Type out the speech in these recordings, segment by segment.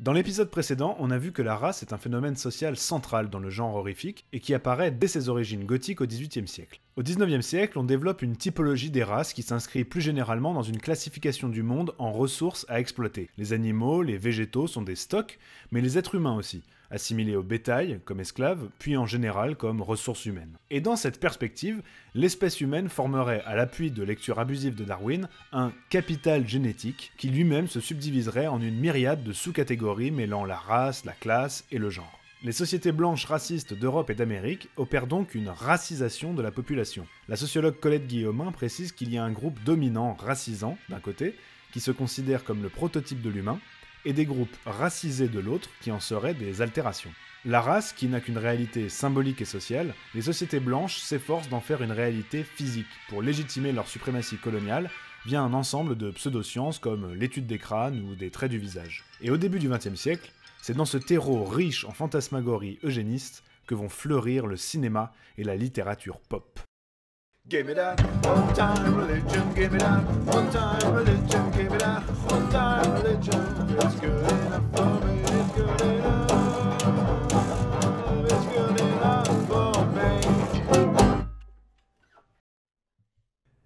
Dans l'épisode précédent, on a vu que la race est un phénomène social central dans le genre horrifique et qui apparaît dès ses origines gothiques au XVIIIe siècle. Au XIXe siècle, on développe une typologie des races qui s'inscrit plus généralement dans une classification du monde en ressources à exploiter. Les animaux, les végétaux sont des stocks, mais les êtres humains aussi, assimilés au bétail, comme esclaves, puis en général comme ressources humaines. Et dans cette perspective, l'espèce humaine formerait, à l'appui de lectures abusives de Darwin, un capital génétique qui lui-même se subdiviserait en une myriade de sous-catégories mêlant la race, la classe et le genre. Les sociétés blanches racistes d'Europe et d'Amérique opèrent donc une racisation de la population. La sociologue Colette Guillaumin précise qu'il y a un groupe dominant racisant, d'un côté, qui se considère comme le prototype de l'humain, et des groupes racisés de l'autre qui en seraient des altérations. La race, qui n'a qu'une réalité symbolique et sociale, les sociétés blanches s'efforcent d'en faire une réalité physique pour légitimer leur suprématie coloniale via un ensemble de pseudosciences comme l'étude des crânes ou des traits du visage. Et au début du XXe siècle, c'est dans ce terreau riche en fantasmagories eugénistes que vont fleurir le cinéma et la littérature pop.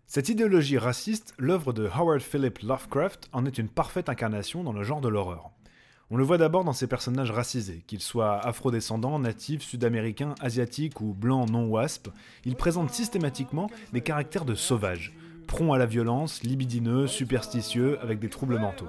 Cette idéologie raciste, l'œuvre de Howard Philip Lovecraft, en est une parfaite incarnation dans le genre de l'horreur. On le voit d'abord dans ses personnages racisés, qu'ils soient afrodescendants, natifs, sud-américains, asiatiques ou blancs non-wasp, ils présentent systématiquement des caractères de sauvages, prompts à la violence, libidineux, superstitieux, avec des troubles mentaux.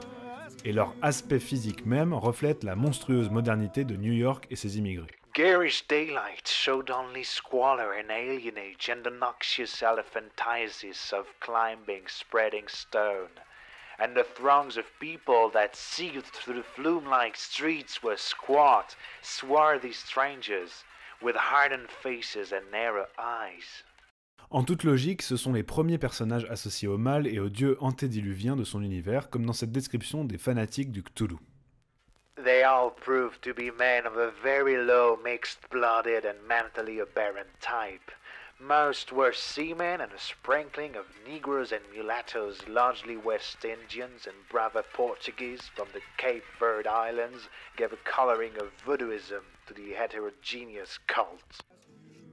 Et leur aspect physique même reflète la monstrueuse modernité de New York et ses immigrés. Garish daylight showed only squalor and alienage and the noxious elephantiasis of climbing, spreading stone, and the throngs of people that seethed through the flume-like streets were squat, swarthy strangers, with hardened faces and narrow eyes. En toute logique, ce sont les premiers personnages associés au mal et au dieu antédiluvien de son univers, comme dans cette description des fanatiques du Cthulhu. They all proved to be men of a very low, mixed-blooded and mentally aberrant type. Most were seamen and a sprinkling of Negroes and mulattoes, largely West Indians and brava Portuguese from the Cape Verde Islands, gave a coloring of voodooism to the heterogeneous cult.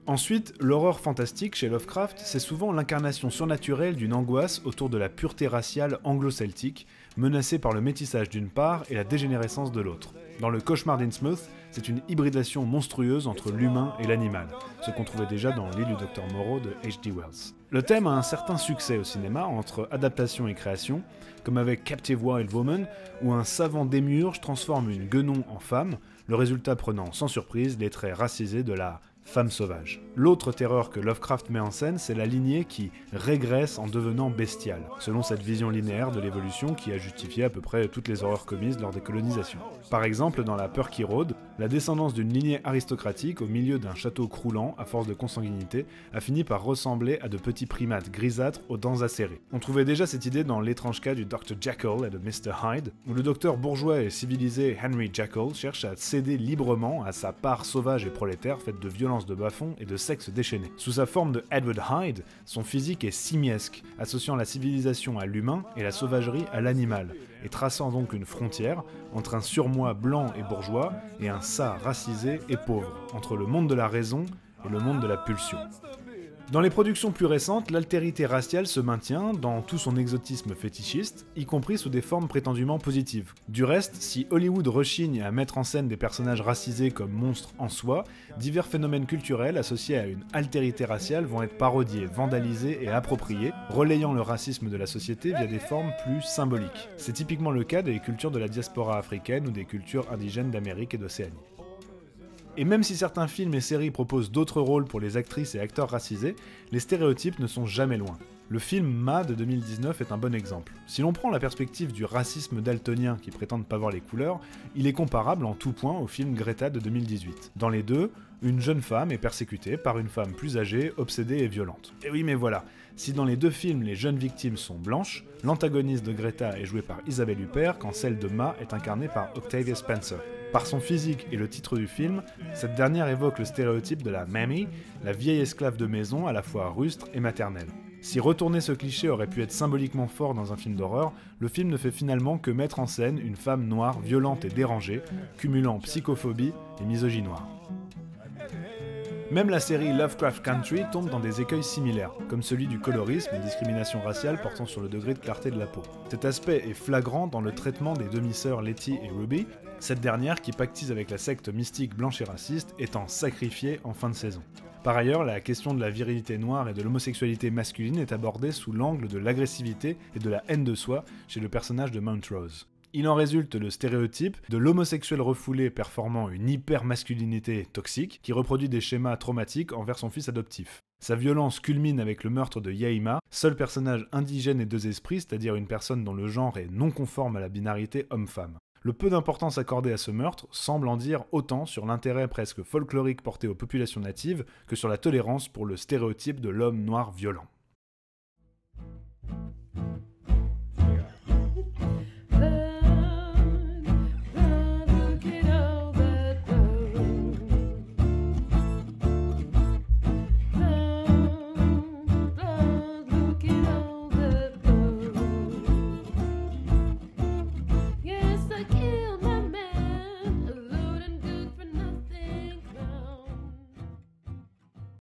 Ensuite, l'horreur fantastique chez Lovecraft, c'est souvent l'incarnation surnaturelle d'une angoisse autour de la pureté raciale anglo-celtique, menacée par le métissage d'une part et la dégénérescence de l'autre. Dans le cauchemar d'Innsmouth, c'est une hybridation monstrueuse entre l'humain et l'animal, ce qu'on trouvait déjà dans l'île du Dr. Moreau de H.G. Wells. Le thème a un certain succès au cinéma, entre adaptation et création, comme avec Captive Wild Woman, où un savant démiurge transforme une guenon en femme, le résultat prenant sans surprise les traits racisés de la femme sauvage. L'autre terreur que Lovecraft met en scène, c'est la lignée qui régresse en devenant bestiale, selon cette vision linéaire de l'évolution qui a justifié à peu près toutes les horreurs commises lors des colonisations. Par exemple, dans La Peur qui rôde, la descendance d'une lignée aristocratique au milieu d'un château croulant à force de consanguinité a fini par ressembler à de petits primates grisâtres aux dents acérées. On trouvait déjà cette idée dans l'étrange cas du Dr. Jekyll et de Mr. Hyde, où le docteur bourgeois et civilisé Henry Jekyll cherche à céder librement à sa part sauvage et prolétaire faite de violence de bas-fond et de sexe déchaîné. Sous sa forme de Edward Hyde, son physique est simiesque, associant la civilisation à l'humain et la sauvagerie à l'animal, et traçant donc une frontière entre un surmoi blanc et bourgeois et un ça racisé et pauvre, entre le monde de la raison et le monde de la pulsion. Dans les productions plus récentes, l'altérité raciale se maintient dans tout son exotisme fétichiste, y compris sous des formes prétendument positives. Du reste, si Hollywood rechigne à mettre en scène des personnages racisés comme monstres en soi, divers phénomènes culturels associés à une altérité raciale vont être parodiés, vandalisés et appropriés, relayant le racisme de la société via des formes plus symboliques. C'est typiquement le cas des cultures de la diaspora africaine ou des cultures indigènes d'Amérique et d'Océanie. Et même si certains films et séries proposent d'autres rôles pour les actrices et acteurs racisés, les stéréotypes ne sont jamais loin. Le film Ma de 2019 est un bon exemple. Si l'on prend la perspective du racisme daltonien qui prétend ne pas voir les couleurs, il est comparable en tout point au film Greta de 2018. Dans les deux, une jeune femme est persécutée par une femme plus âgée, obsédée et violente. Et oui, mais voilà, si dans les deux films les jeunes victimes sont blanches, l'antagoniste de Greta est joué par Isabelle Huppert quand celle de Ma est incarnée par Octavia Spencer. Par son physique et le titre du film, cette dernière évoque le stéréotype de la mammy, la vieille esclave de maison à la fois rustre et maternelle. Si retourner ce cliché aurait pu être symboliquement fort dans un film d'horreur, le film ne fait finalement que mettre en scène une femme noire violente et dérangée, cumulant psychophobie et misogynie noire. Même la série Lovecraft Country tombe dans des écueils similaires, comme celui du colorisme et discrimination raciale portant sur le degré de clarté de la peau. Cet aspect est flagrant dans le traitement des demi-sœurs Letty et Ruby, cette dernière qui pactise avec la secte mystique blanche et raciste étant sacrifiée en fin de saison. Par ailleurs, la question de la virilité noire et de l'homosexualité masculine est abordée sous l'angle de l'agressivité et de la haine de soi chez le personnage de Montrose. Il en résulte le stéréotype de l'homosexuel refoulé performant une hyper-masculinité toxique qui reproduit des schémas traumatiques envers son fils adoptif. Sa violence culmine avec le meurtre de Yaima, seul personnage indigène et deux esprits, c'est-à-dire une personne dont le genre est non conforme à la binarité homme-femme. Le peu d'importance accordée à ce meurtre semble en dire autant sur l'intérêt presque folklorique porté aux populations natives que sur la tolérance pour le stéréotype de l'homme noir violent.